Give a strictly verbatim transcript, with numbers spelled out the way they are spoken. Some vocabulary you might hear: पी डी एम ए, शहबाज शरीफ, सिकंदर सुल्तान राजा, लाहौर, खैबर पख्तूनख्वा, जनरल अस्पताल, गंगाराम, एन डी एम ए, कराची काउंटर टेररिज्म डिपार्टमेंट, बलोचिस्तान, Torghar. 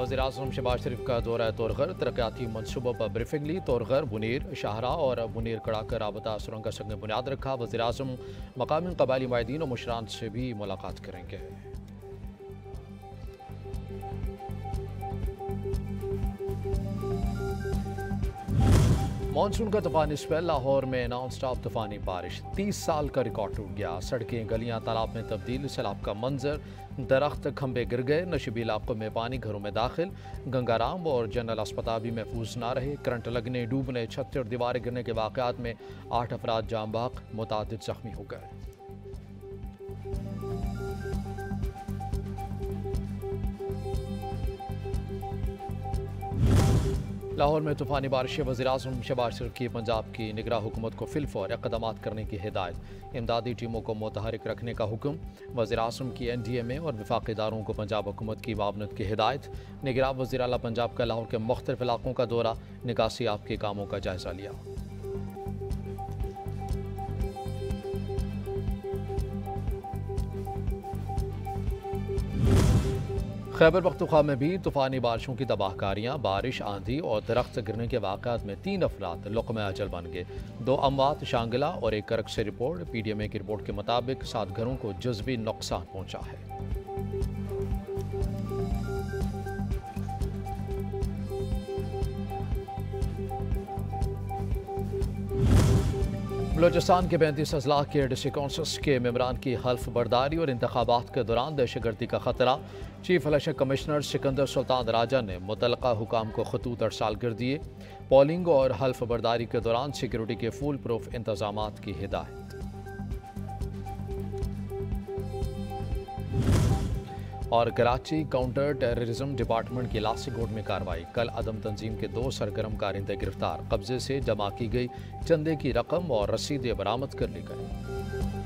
वज़ीर आज़म शहबाज शरीफ का दौरा तौरघर, तरक्याती मनसूबों पर ब्रीफिंग ली। तौरघर बुनीर शाहरा और बुनीर कड़ाकर राबता सुरंग का संग बुनियाद रखा। वज़ीर आज़म मकामी कबायली माहिदीन और मुशरान से भी मुलाकात करेंगे। मानसून का तूफानी स्पेल, लाहौर में नॉन स्टॉप तूफानी बारिश, तीस साल का रिकॉर्ड टूट गया। सड़कें गलियां तालाब में तब्दील, सैलाब का मंजर, दरख्त खंबे गिर गए। नशीबी इलाकों में पानी घरों में दाखिल, गंगाराम और जनरल अस्पताल भी महफूज ना रहे। करंट लगने, डूबने, छत और दीवारें गिरने के वाक़ात में आठ अफराद जाम बाक, मुतादिद जख्मी हो गए। लाहौर में तूफानी बारिशें, वज़ीर-ए-आज़म शहबाज शरीफ की पंजाब की निगरां हुकूमत को फिलफौर इक़दामात करने की हिदायत। इमदादी टीमों को मुतहरिक रखने का हुक्म। वज़ीर-ए-आज़म की एन डी एम ए और वफाकी इदारों को पंजाब हुकूमत की मामनत की हिदायत। निगरां वज़ीर आला पंजाब का लाहौर के मुख्तलिफ इलाकों का दौरा, निकासी आपके कामों का जायजा लिया। खैबर पख्तूनख्वा में भी तूफ़ानी बारिशों की तबाहकारियाँ, बारिश, आंधी और दरख्त गिरने के वाक़ात में तीन अफराद लुक़्मा अजल बन गए। दो अमवात, शांगिला और एक करक से। Report पी डी एम ए की रिपोर्ट के मुताबिक सात घरों को जज्बी नुकसान पहुँचा है। बलोचिस्तान के पैंतीस अजला के डिस्ट्रिक्ट काउंसिल्स के मेम्बरान की हल्फ बर्दारी और इंतखाबात के दौरान दहशतगर्दी का खतरा। Chief election commissioner सिकंदर सुल्तान राजा ने मुतलका हुकाम को खतूत अरसाल कर दिए। पोलिंग और हल्फ बर्दारी के दौरान सिक्योरिटी के फूल प्रूफ इंतजाम की हिदायत। और कराची काउंटर टेररिज्म डिपार्टमेंट की लासीकोट में कार्रवाई, कल आदम तंजीम के दो सरगर्म कारिंदे गिरफ्तार। कब्जे से जमा की गई चंदे की रकम और रसीदें बरामद कर ली गई।